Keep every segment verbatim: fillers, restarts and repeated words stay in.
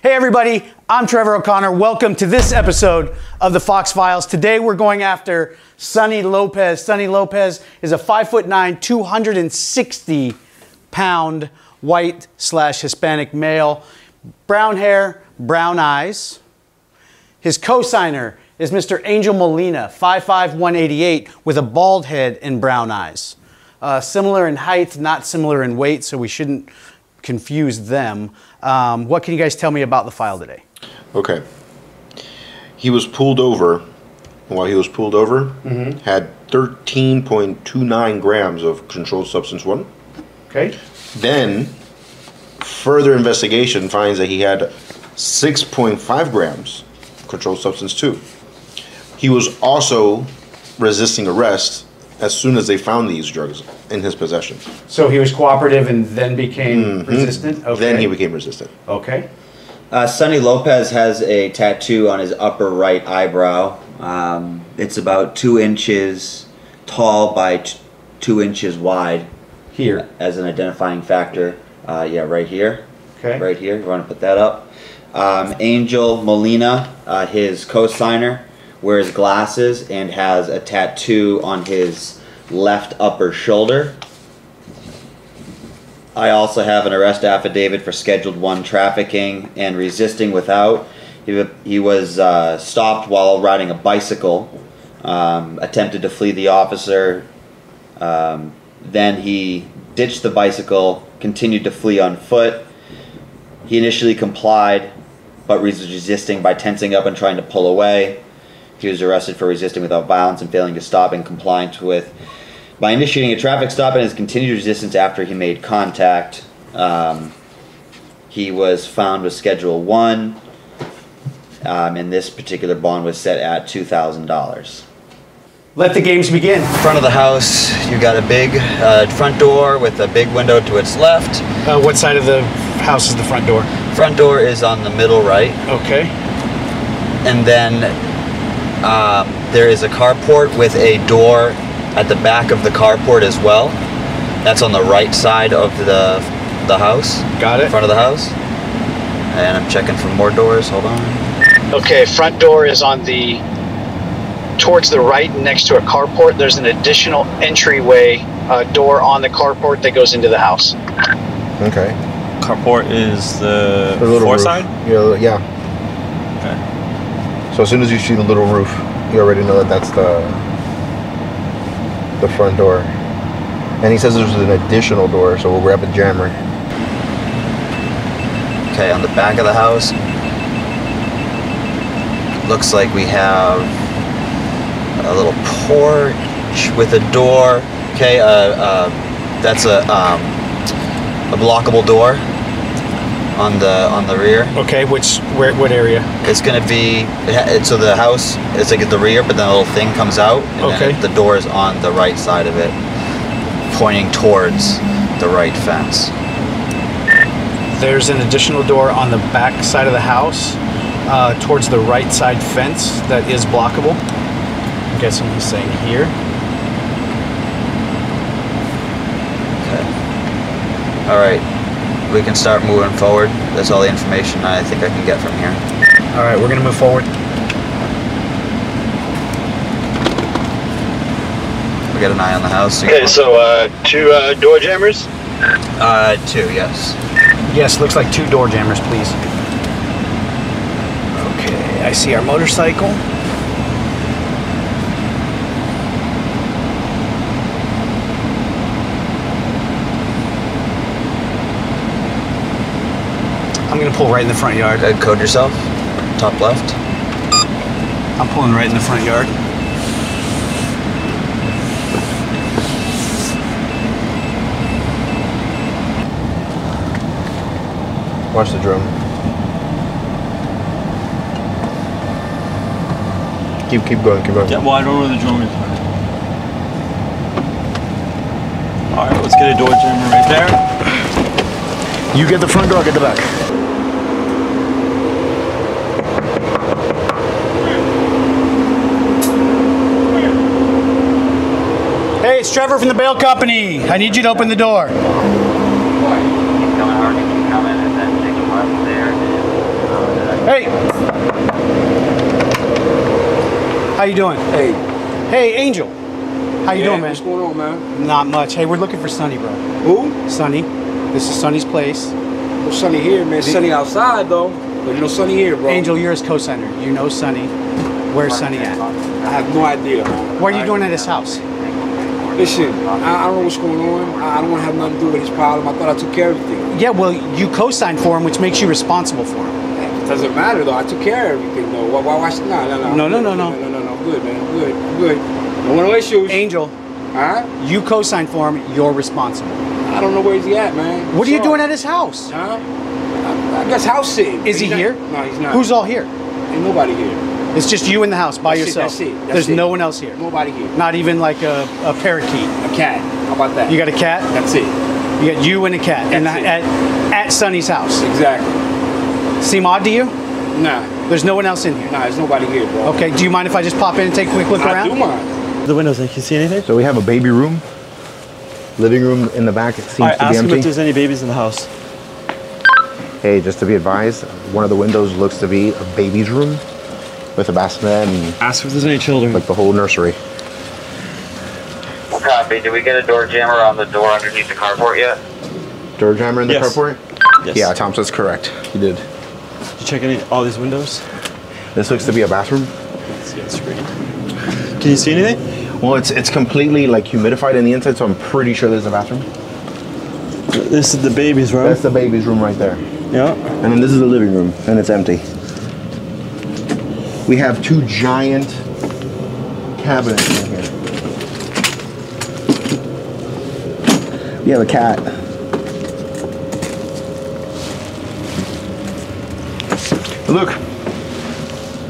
Hey everybody, I'm Trevor O'Connor. Welcome to this episode of the Fox Files. Today we're going after Sonny Lopez. Sonny Lopez is a five foot nine, two hundred sixty pound white slash Hispanic male. Brown hair, brown eyes. His co-signer is Mister Angel Molina, five five, one eighty-eight, with a bald head and brown eyes. Uh, similar in height, not similar in weight, so we shouldn't confuse them. Um, what can you guys tell me about the file today? Okay. He was pulled over. While he was pulled over, mm-hmm. had thirteen point two nine grams of controlled substance one. Okay. Then, further investigation finds that he had six point five grams of controlled substance two. He was also resisting arrest as soon as they found these drugs in his possession. So he was cooperative and then became mm-hmm. resistant? Okay. Then he became resistant. Okay. Uh, Sonny Lopez has a tattoo on his upper right eyebrow. Um, it's about two inches tall by t two inches wide. Here. As an identifying factor. Uh, yeah, right here. Okay. Right here. You want to put that up. Um, Angel Molina, uh, his co-signer, wears glasses and has a tattoo on his left upper shoulder. I also have an arrest affidavit for Scheduled one trafficking and resisting without. He, he was uh, stopped while riding a bicycle, um, attempted to flee the officer, um, then he ditched the bicycle, continued to flee on foot. He initially complied, but was resisting by tensing up and trying to pull away. He was arrested for resisting without violence and failing to stop in compliance with by initiating a traffic stop and his continued resistance after he made contact. Um, he was found with Schedule one, um, and this particular bond was set at two thousand dollars. Let the games begin. In front of the house, you've got a big uh, front door with a big window to its left. Uh, what side of the house is the front door? Front door is on the middle right. Okay. And then Um, there is a carport with a door at the back of the carport as well. That's on the right side of the the house. Got it. In front of the house. And I'm checking for more doors. Hold on. Okay, front door is on the towards the right next to a carport. There's an additional entryway uh, door on the carport that goes into the house. Okay. Carport is the, the fore side? Yeah. Yeah. Okay. So as soon as you see the little roof, you already know that that's the the front door. And he says there's an additional door, so we'll grab a jammer. Okay, on the back of the house, looks like we have a little porch with a door. Okay, uh, uh, that's a um, a blockable door on the on the rear. Okay, which where what area? It's gonna be it, so the house is like at the rear, but then a little thing comes out, and okay. then it, the door is on the right side of it, pointing towards the right fence. There's an additional door on the back side of the house, uh, towards the right side fence that is blockable. I'm guessing he's saying here. Okay. All right. We can start moving forward. That's all the information I think I can get from here. All right, we're gonna move forward. We got an eye on the house. Okay, so uh, two uh, door jammers? Uh, two, yes. Yes, looks like two door jammers, please. Okay, I see our motorcycle. I'm gonna pull right in the front yard. Uh, code yourself, top left. I'm pulling right in the front yard. Watch the drum. Keep, keep going, keep going. Yeah, well, I don't know where the drum is. All right, let's get a door jammer right there. You get the front door, get the back. It's Trevor from the bail company. I need you to open the door. Keep coming, Harvey. Keep coming, and then take a left there. Hey. How you doing? Hey. Hey, Angel. How you yeah, doing, man? What's going on, man? Not much. Hey, we're looking for Sonny, bro. Who? Sonny. This is Sonny's place. Well, Sonny here, man. Sonny outside, though. But you know Sonny here, bro. Angel, you're his co-signer. You know Sonny. Where's right, Sonny at? I have no idea. What are you doing at his house? Listen, I, I don't know what's going on. I don't want to have nothing to do with his problem. I thought I took care of everything. Yeah, well, you co-signed for him, which makes you responsible for him. It doesn't matter, though. I took care of everything, though. Why, why, why should I? No, no, no, no, no, no, no, no, no. Good, man. Good, good. No, no issues. Angel, huh? You co-signed for him. You're responsible. I don't know where he's at, man. What are you doing at his house? Huh? I, I guess house sitting. Is he here? No, he's not. Who's all here? Ain't nobody here. It's just you in the house by that's yourself. It, that's it, that's There's it. no one else here. Nobody here. Not even like a, a parakeet. A cat. How about that? You got a cat? That's it. You got you and a cat. That's and I, at, at Sonny's house. Exactly. Seem odd to you? Nah. There's no one else in here? Nah, there's nobody here, bro. Okay, do you mind if I just pop in and take a quick look I around? I do mind. The windows, can you see anything? So we have a baby room, living room in the back. It seems right, to be empty. Ask him if there's any babies in the house. Hey, just to be advised, one of the windows looks to be a baby's room. With a bassinet and... Ask if there's any children. Like the whole nursery. Copy. Did we get a door jammer on the door underneath the carport yet? Door jammer in the yes. carport? Yes. Yeah, Tom says correct. He did. Did you check any all these windows? This looks to be a bathroom. Let's see on screen. Can you see anything? Well, it's it's completely like humidified in the inside, so I'm pretty sure there's a bathroom. This is the baby's room. That's the baby's room right there. Yeah. And then this is the living room, and it's empty. We have two giant cabinets in here. We have a cat. Look.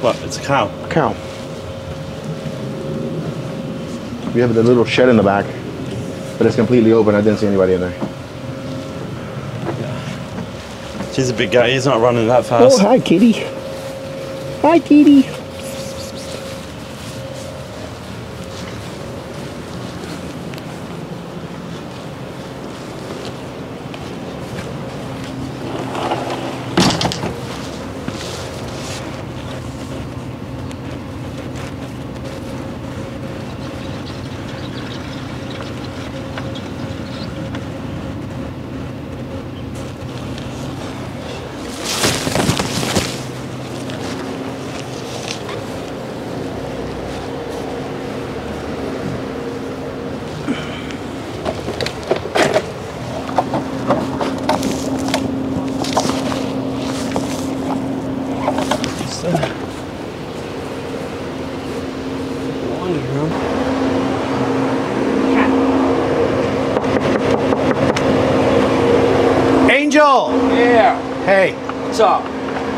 What? It's a cow. A cow. We have the little shed in the back, but it's completely open. I didn't see anybody in there. Yeah. She's a big guy. He's not running that fast. Oh, hi, kitty. Hi, kitty.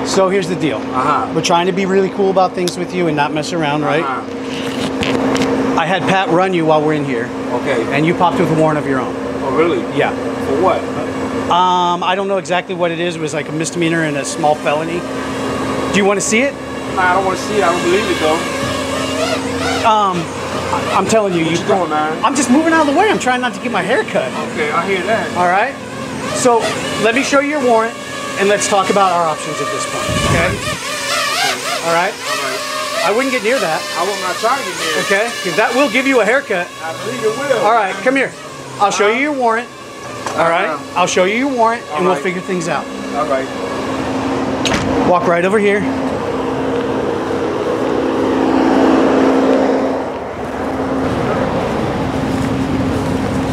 So here's the deal. Uh-huh. We're trying to be really cool about things with you and not mess around, right? Uh-huh. I had Pat run you while we're in here. Okay. And you popped with a warrant of your own. Oh, really? Yeah. For what? Um, I don't know exactly what it is. It was like a misdemeanor and a small felony. Do you want to see it? Nah, I don't want to see it. I don't believe it, though. Um, I I'm telling you. What you, you doing, man? I'm just moving out of the way. I'm trying not to get my hair cut. Okay, I hear that. All right. So let me show you your warrant. And let's talk about our options at this point, okay? Okay. All right? All right. I wouldn't get near that. I will not try to get near it. Okay, because that will give you a haircut. I believe it will. All right, come here. I'll uh, show you your warrant. All right? Uh, I'll show you your warrant, and right. we'll figure things out. All right. Walk right over here.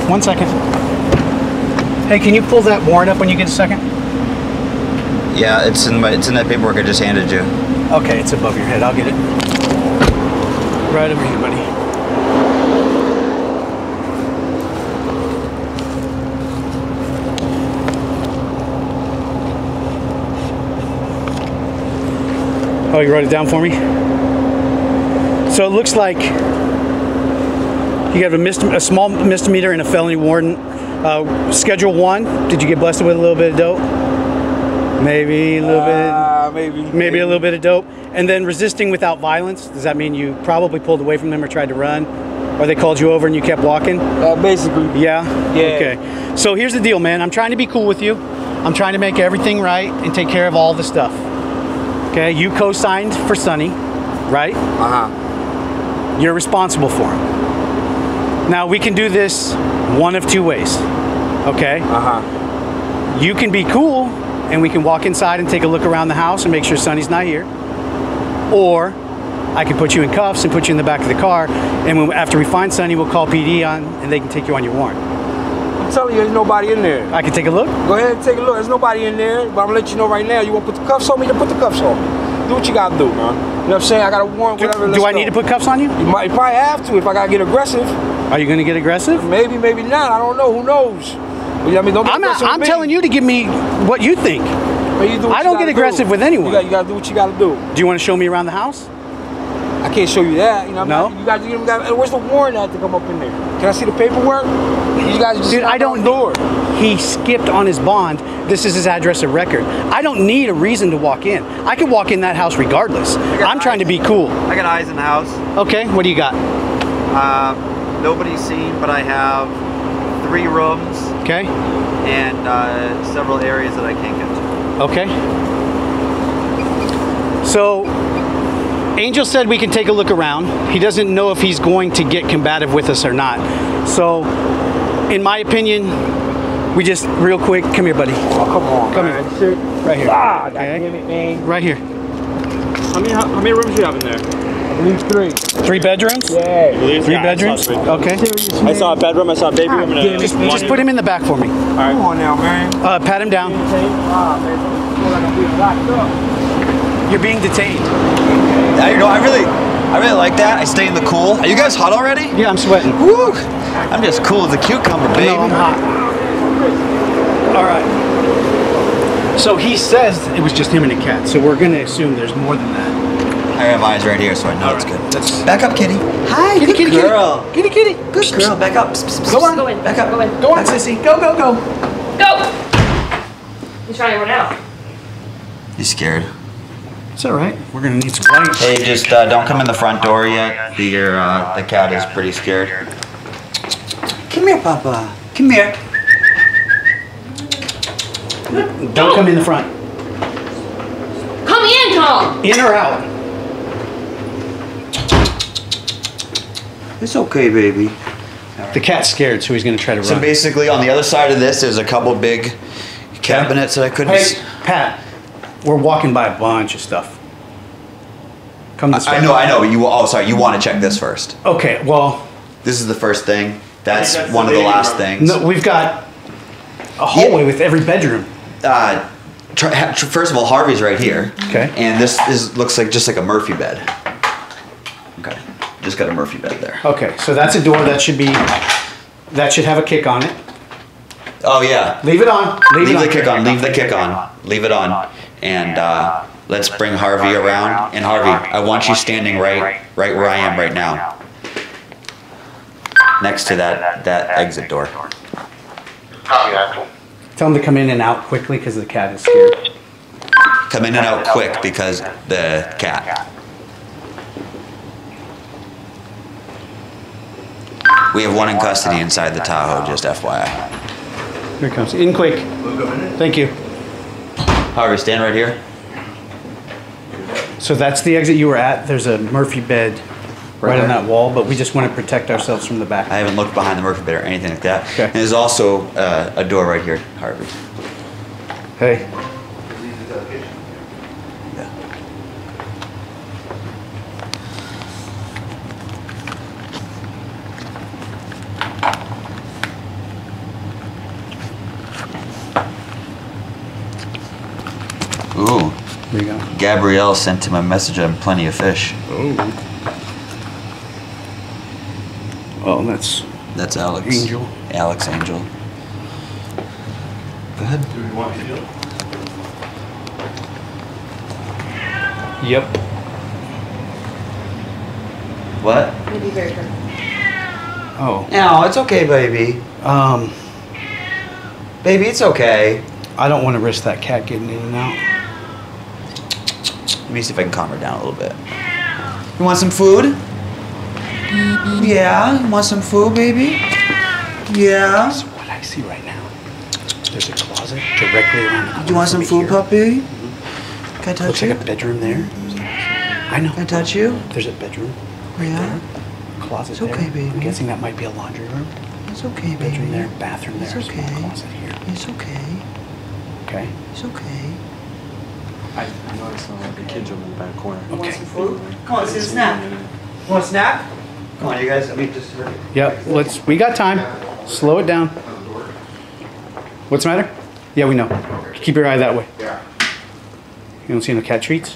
One second. Hey, can you pull that warrant up when you get a second? Yeah, it's in my, it's in that paperwork I just handed you. Okay, it's above your head. I'll get it. Right over here, buddy. Oh, you wrote it down for me? So it looks like you have a, misdeme a small misdemeanor and a felony warrant. Uh, schedule one, did you get blessed with a little bit of dope? Maybe a little uh, bit, maybe, maybe, maybe a little bit of dope. And then resisting without violence, does that mean you probably pulled away from them or tried to run? Or they called you over and you kept walking? Uh, basically. Yeah? Yeah. Okay. So here's the deal, man. I'm trying to be cool with you. I'm trying to make everything right and take care of all the stuff. Okay, you co-signed for Sonny, right? Uh-huh. You're responsible for him. Now, we can do this one of two ways, okay? Uh-huh. You can be cool, and we can walk inside and take a look around the house and make sure Sonny's not here. Or I can put you in cuffs and put you in the back of the car, and when, after we find Sonny, we'll call P D on, and they can take you on your warrant. I'm telling you, there's nobody in there. I can take a look? Go ahead and take a look. There's nobody in there, but I'm gonna let you know right now, you wanna put the cuffs on me, then put the cuffs on me. Do what you gotta do, man. You know what I'm saying? I got a warrant, whatever. Do, do I go. need to put cuffs on you? You might, you probably have to if I gotta get aggressive. Are you gonna get aggressive? Maybe, maybe not. I don't know. Who knows? But, you know, I mean, don't get I'm, not, I'm telling you to give me what you think. But you do what I you don't get aggressive do. with anyone. You gotta, you gotta do what you gotta do. Do you wanna show me around the house? I can't show you that. You know what I mean? No. You gotta, you gotta, where's the warrant at to come up in there? Can I see the paperwork? You guys just Dude, I don't know. He skipped on his bond. This is his address of record. I don't need a reason to walk in. I can walk in that house regardless. I'm trying to be cool. I got eyes in the house. Okay, what do you got? Uh, nobody's seen, but I have three rooms. Okay. And uh, several areas that I can't get to. Okay. So, Angel said we can take a look around. He doesn't know if he's going to get combative with us or not. So, in my opinion, we just, real quick, come here, buddy. Oh, come on, come man. here. Right here. Ah, okay. Damn it, man. Right here. How many, how many rooms do you have in there? I believe three. Three bedrooms? Yeah. Three yeah, bedrooms? I okay. I saw a bedroom, I saw a baby room. And a just just put him in the back for me. All right. Come on now, man. Uh, pat him down. You're being detained. Yeah, you know, I really, I really like that. I stay in the cool. Are you guys hot already? Yeah, I'm sweating. Woo! I'm just cool as a cucumber, baby. No, I'm hot. All right. So he says it was just him and a cat. So we're gonna assume there's more than that. I have eyes right here, so I know All it's right. good. Let's back up, kitty. Hi, kitty, kitty, girl. Kitty, kitty, kitty. Good girl. Back up. Go on. Go in. Back up. Go in. Go on, sissy. Go, go, go. Go. He's trying to run out. You scared? It's all right. We're gonna need some light. Hey, just uh, don't come in the front door yet. The uh, the cat is pretty scared. Come here, Papa. Come here. Don't oh. come in the front. Come in, Tom. In or out? It's okay, baby. The cat's scared, so he's going to try to so run. So basically, on the other side of this, there's a couple big cabinets that I couldn't... Hey, Pat, we're walking by a bunch of stuff. Come this I, way. I know, I know. You, oh, sorry. You want to check this first. Okay, well... This is the first thing. That's, that's one the of the last room. things. No, we've got a hallway yeah. with every bedroom. Uh, try, first of all, Harvey's right here. Okay. And this is looks like just like a Murphy bed. Okay. Just got a Murphy bed there. Okay. So that's a door that should be, that should have a kick on it. Oh yeah. Leave it on. Leave, leave it the on. kick on. Leave the kick on. Leave it on. And uh, let's bring Harvey around. And Harvey, I want you standing right, right where I am right now, next to that that exit door. Tell him to come in and out quickly because the cat is scared. Come in and out quick because the cat. We have one in custody inside the Tahoe, just F Y I. Here it comes. In quick. Thank you. Harvey, stand right here. So that's the exit you were at. There's a Murphy bed right, right on that wall, but we just want to protect ourselves from the back. I haven't looked behind the Murphy bed or anything like that. Okay. And there's also uh, a door right here, Harvey. Hey. Yeah. Ooh. There you go. Gabrielle sent him a message on plenty of fish. Ooh. Oh, that's that's Alex. Angel. Alex Angel. Go ahead. Do we want to feel? Yep. What? Be very careful. Oh. No, it's okay, baby. Um. Baby, it's okay. I don't want to risk that cat getting in and out. Let me see if I can calm her down a little bit. You want some food? Yeah, you want some food, baby? Yeah. That's what I see right now. There's a closet directly around the corner. You want some food, puppy? Mm-hmm. Can I touch Looks you? Looks like a bedroom there. I know. Can I touch you? There's a bedroom. Right yeah. There. Closet it's okay, there. Baby. I'm guessing that might be a laundry room. It's okay, baby. Bedroom there, bathroom there. It's okay. Closet here. It's okay. Okay. It's okay. I, I noticed some like a kid jumping in the back corner. Okay. Want some food? Come on, sit a snack. Want a snack? Come on, you guys. Let me just. Yep. Let's. We got time. Slow it down. What's the matter? Yeah, we know. Keep your eye that way. Yeah. You don't see no cat treats?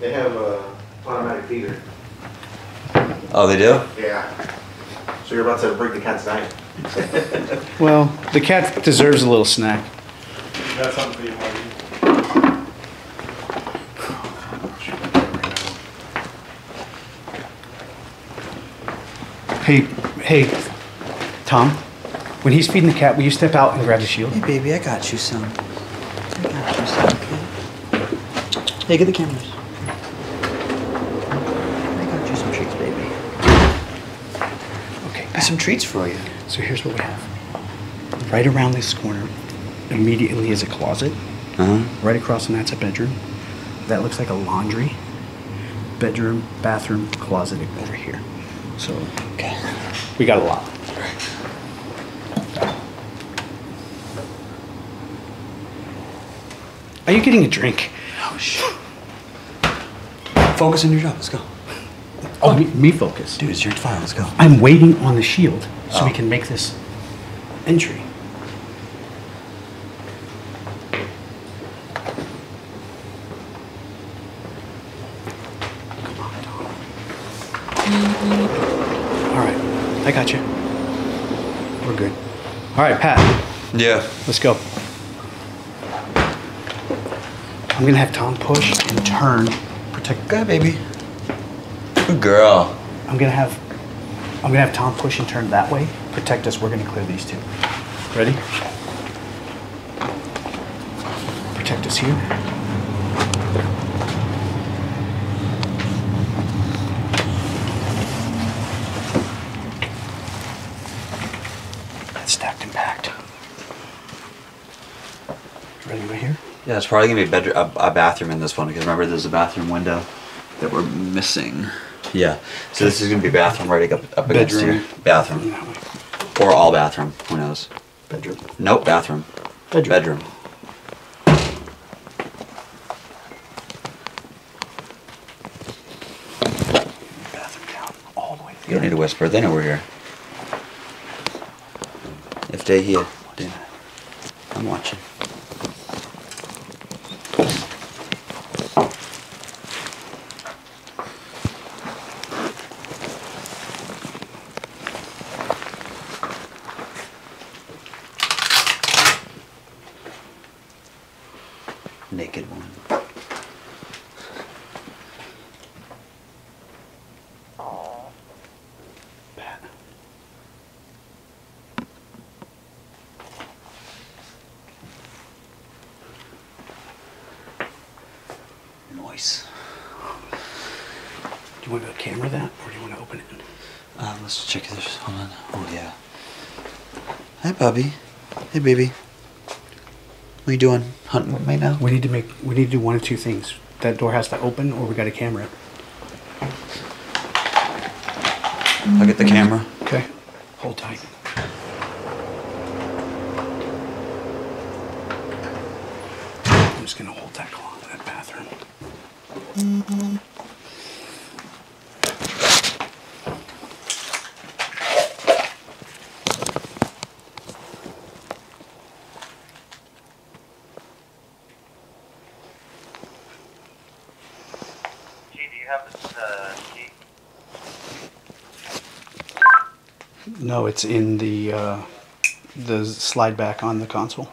They have a automatic feeder. Oh, they do? Yeah. So you're about to break the cat's diet. Well, the cat deserves a little snack. That's something for you, Harvey. Hey, hey, Tom, when he's feeding the cat, will you step out and grab the shield? Hey, baby, I got you some. I got you some, okay? Hey, get the cameras. I got you some treats, baby. Okay, Pat. Some treats for you. So here's what we have. Right around this corner, immediately is a closet. Uh-huh. Right across from that's a bedroom. That looks like a laundry. Bedroom, bathroom, closet over here. So okay. We got a lot. Are you getting a drink? Oh shit. Focus on your job, let's go. Oh, me, me focus. Dude, it's your file, let's go. I'm waiting on the shield so oh. we can make this entry. I got you. We're good. All right, Pat. Yeah. Let's go. I'm gonna have Tom push and turn. Protect. Go ahead, baby. Good girl. I'm gonna have. I'm gonna have Tom push and turn that way. Protect us. We're gonna clear these two. Ready? Protect us here. Yeah, it's probably gonna be a, bedroom, a, a bathroom in this one because remember there's a bathroom window that we're missing. Yeah, so this is gonna be bathroom right up, up against here. Bathroom. Or all bathroom, who knows? Bedroom. Nope, bathroom. Bedroom. Bedroom. Bathroom down all the way through. You don't need to whisper, they know we're here. If they hear, I'm watching. Naked one. Pat. Noise. Do you want to camera that, or do you want to open it? Uh, let's check if there's. Hold on. Oh yeah. Hi, Bobby. Hey, baby. What are you doing? Hunting with me now? We need to make. We need to do one of two things. That door has to open, or we got to camera it. I'll get the camera. Okay. Hold tight. I'm just gonna hold that claw in that bathroom. Mm-hmm. No, it's in the uh, the slide back on the console.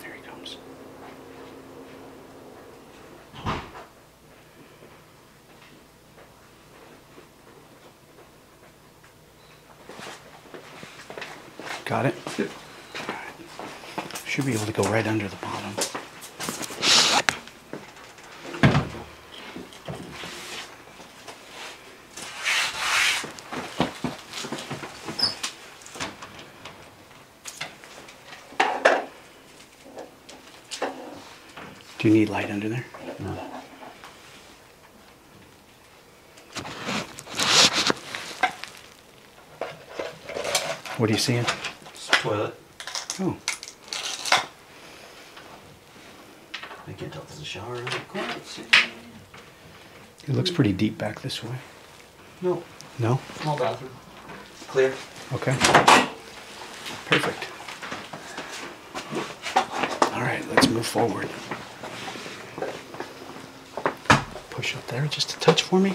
There he comes. Got it? Yep. All right. Should be able to go right under the bottom. Do you need light under there? No. What are you seeing? It's a toilet. Oh. I can't tell if there's a shower in the corner. It looks pretty deep back this way. No. No? Small bathroom. Clear. Okay. Perfect. All right, let's move forward. Push up there just a touch for me.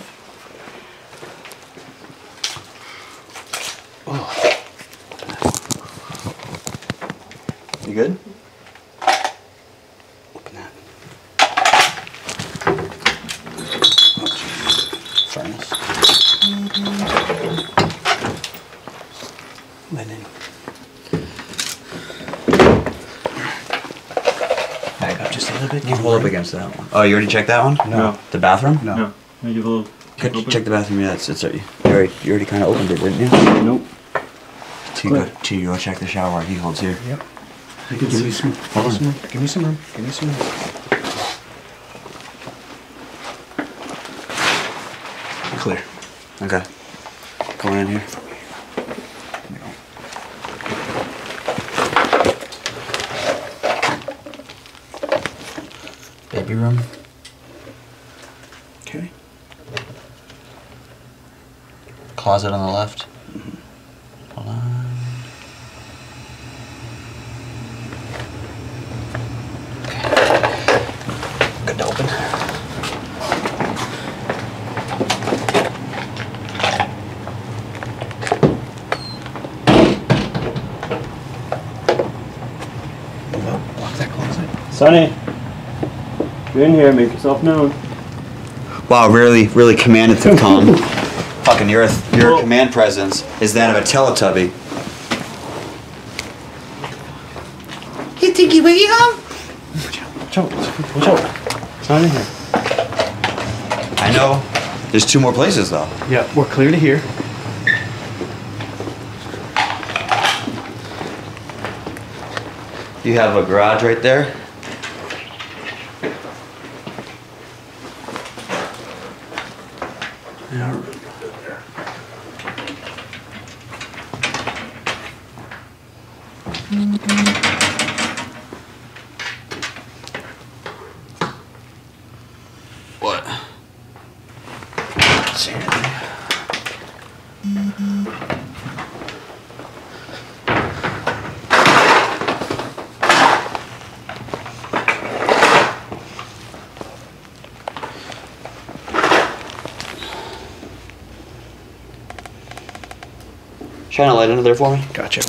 Oh. You good? Open that. Furnace. Linen. Back up just a little bit. You pull up against that one. Oh, you already checked that one? No. no. The bathroom? No. no. Make it a little check, check the bathroom. Yeah, it's, it's already, you already, you already kind of opened it, didn't you? Nope. Two, go, two, go check the shower. He holds here. Yep. You can give me some, hold some room. Give me some room. Give me some room. Clear. Okay. Going in here. Baby room. Okay. Closet on the left. Sonny, you're in here, make yourself known. Wow, really, really commandative, Tom. Fucking your, your well, command presence is that of a Teletubby. You think you wiggy home? Watch out, watch out. It's not in here. I know. There's two more places, though. Yeah, we're clear to here. You have a garage right there. Shine a light under there for me. Gotcha.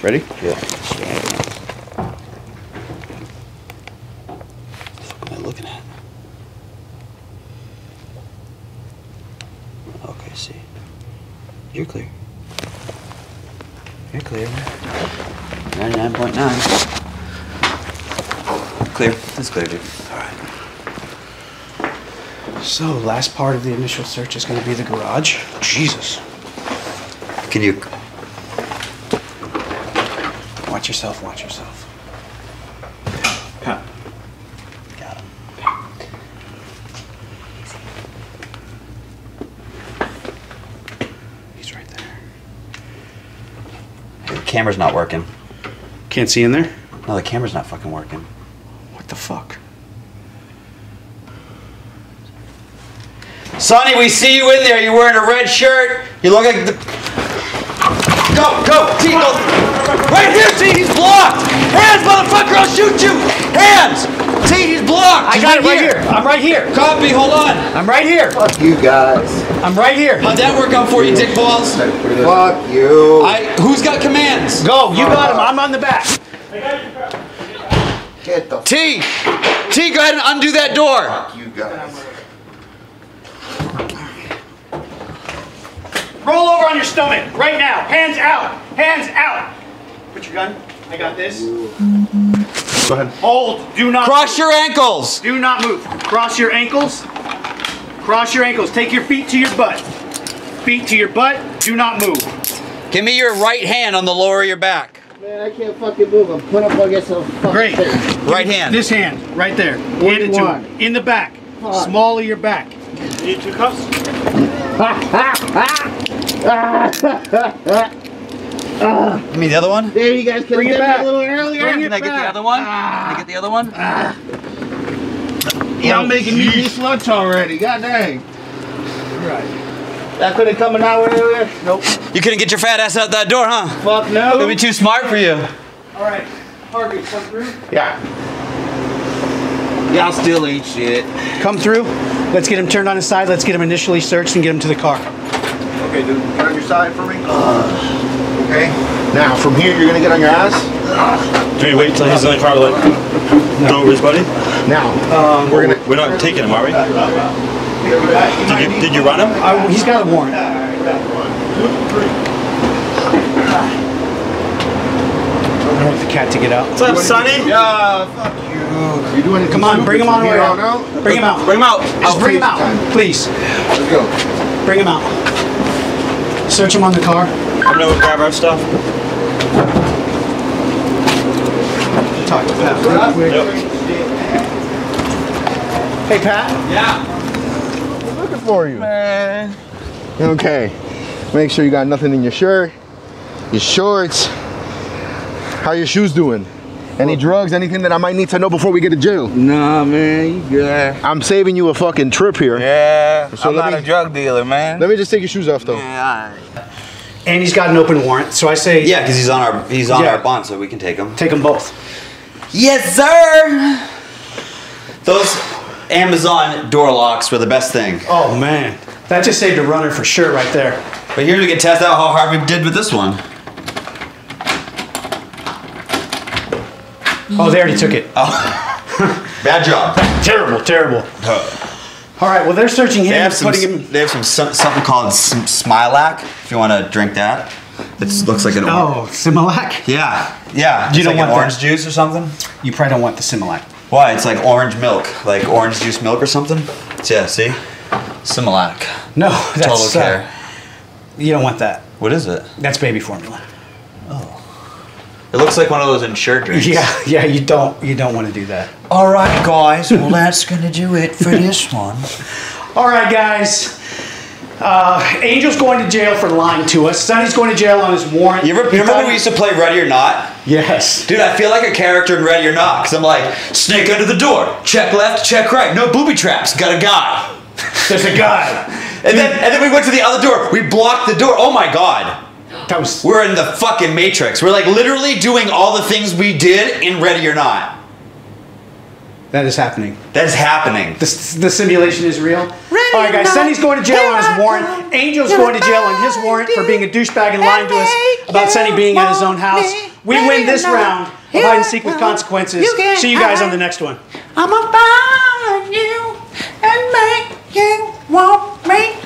Ready? Yeah. What the fuck am I looking at? Okay, see. You're clear. You're clear. ninety-nine point nine. Clear. It's clear, dude. All right. So, last part of the initial search is going to be the garage. Jesus. Can you... Watch yourself, watch yourself. Pat. Got him. He's right there. The camera's not working. Can't see in there? No, the camera's not fucking working. What the fuck? Sonny, we see you in there. You're wearing a red shirt. You look like the... Go, go, T, go. Right here, T, he's blocked. Hands, motherfucker, I'll shoot you. Hands. T, he's blocked. I got it right here. I'm right here. Copy, hold on. I'm right here. Fuck you guys. I'm right here. How'd that work out for you, dick balls? Fuck you. I, who's got commands? Go, you got him. I'm on the back. Get the T, T, go ahead and undo that door. Fuck you guys. Roll over on your stomach, right now. Hands out, hands out. Put your gun, I got this. Go ahead. Hold, do not Cross move. your ankles. Do not move. Cross your ankles, cross your ankles. Take your feet to your butt. Feet to your butt, do not move. Give me your right hand on the lower of your back. Man, I can't fucking move. I'm put up against a fucking Great. Face. Right hand. This hand, right there. Hand it to him. In the back. Fuck. Small of your back. You need two cuffs? You mean the other one? There, you guys could have done it a little earlier. Bring Can I get back. the other one? Ah. Can I get the other one? Ah. Y'all oh, making geez. me be sluts already. God dang. Right. That could have come an hour earlier. Nope. You couldn't get your fat ass out that door, huh? Fuck no. It'd be too smart for you. All right, Harvey, come through. Yeah. Yeah, I'll still eat shit. Come through. Let's get him turned on his side. Let's get him initially searched and get him to the car. Okay, dude. Turn on your side for me. Uh, okay. Now from here, you're gonna get on your ass. Uh, Do we wait till he's in the car to like no. go over his buddy? Now um, we're gonna. We're not taking him, are we? Uh, uh, Did you, did you run him? Uh, he's got a warrant. I want the cat to get out. What's up, Sonny? Yeah, fuck you. You're doing it. Come on, bring him on over. Right bring him out. Bring him out. Just bring him out, please. Let's go. Bring him out. Search him on the car. I'm gonna grab our stuff. Talk to Pat. Yep. Hey, Pat. Yeah. For you, man. Okay, make sure you got nothing in your shirt, your shorts. How your shoes doing? Any well, drugs? Anything that I might need to know before we get to jail? Nah, man, you good. I'm saving you a fucking trip here. Yeah, so I'm not me, a drug dealer, man. Let me just take your shoes off, though. Yeah, all right. And he's got an open warrant, so I say yeah, because he's on our he's on yeah. our bond, so we can take him. Take them both. Yes, sir. Those. Amazon door locks were the best thing. Oh man, that just saved a runner for sure right there. But here we can test out how Harvey did with this one. Oh, they already took it. Oh, bad job. Terrible, terrible. All right, well they're searching him. They have some, him. They have some something called some Similac. If you want to drink that, it looks like an orange. Oh, Similac. Yeah, yeah. Do you it's don't like want orange that. juice or something? You probably don't want the Similac. Why? It's like orange milk, like orange juice milk or something. Yeah, see? Similac. No, that's Total Care. Uh, you don't want that. What is it? That's baby formula. Oh. It looks like one of those insured drinks. Yeah, yeah, you don't you don't want to do that. All right, guys. Well, that's going to do it for this one. All right, guys. Uh, Angel's going to jail for lying to us. Sonny's going to jail on his warrant. You ever, you remember we used to play Ready or Not? Yes. Dude, I feel like a character in Ready or Not, because I'm like, snake under the door, check left, check right, no booby traps, got a guy. There's a guy. and, then, and then we went to the other door, we blocked the door, oh my god. That was... We're in the fucking Matrix. We're like literally doing all the things we did in Ready or Not. That is happening. That is happening. The, the simulation is real. Ready All right, guys. Sonny's going to jail on his warrant. Angel's going to jail on his warrant for being a douchebag and lying to us about Sonny being at his own house. We win this round of hide and seek with consequences. See you guys on the next one. I'm gonna find you and make you want me.